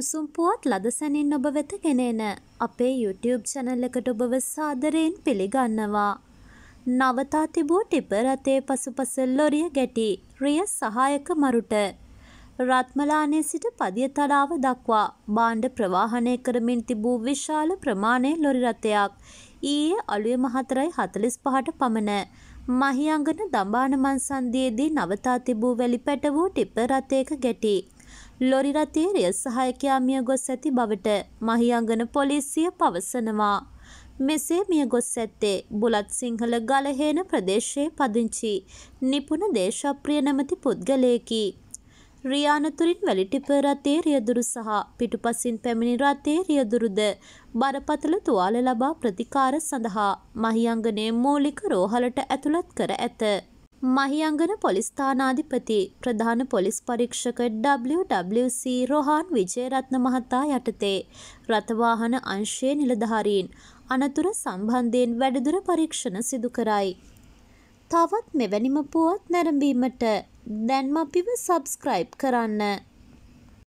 උණුසුම් පුවත් ලදසැනින් ඔබ වෙත ගෙනෙන අපේ YouTube channel එකට ඔබව සාදරයෙන් පිළිගන්නවා. නවතා තිබූ ටිපර් රථයේ පසුපස ලොරිය ගැටි රිය සහායක මරුට රත්මලානේ සිට පදිය තලාව දක්වා භාණ්ඩ ප්‍රවාහනය කරමින් තිබූ විශාල ප්‍රමාණයේ ලොරි රථයක් ඊයේ අලුයම 4:45ට පමණ මහියංගන දඹාන මංසන්දියේදී නවතා තිබූ වැලි පැටවූ ටිපර් රථයක ගැටි ලොරි රථයේ රිය සහායකයා මිය ගොස් ඇති බවට මහියංගන පොලිසිය පවසනවා. මෙසේ මිය ගොස් ඇත්තේ බුලත් සිංහල ගලහේන ප්‍රදේශයේ පදිංචි නිපුණ දේශප්‍රිය නැමැති පුද්ගලයෙකි. රියානතුරින් වැලි ටිපර් රථයේ රියදුරු සහ පිටුපසින් පැමිණි රථයේ රියදුරුද බරපතල තුවාල ලබා ප්‍රතිකාර සඳහා මහියංගනයේ මූලික රෝහලට ඇතුළත් කර ඇත. මහියංගන පොලිස් ස්ථානාධිපති ප්‍රධාන පොලිස් පරීක්ෂක WWC රෝහන් විජේරත්න මහතා යටතේ රථ වාහන අංශයේ නිලධාරීන් අනතුර සම්බන්ධයෙන් වැඩිදුර පරීක්ෂණ සිදු කරයි. තවත් මෙවැනිම පුවත් නැරඹීමට දැන්ම අපිව සබ්ස්ක්‍රයිබ් කරන්න.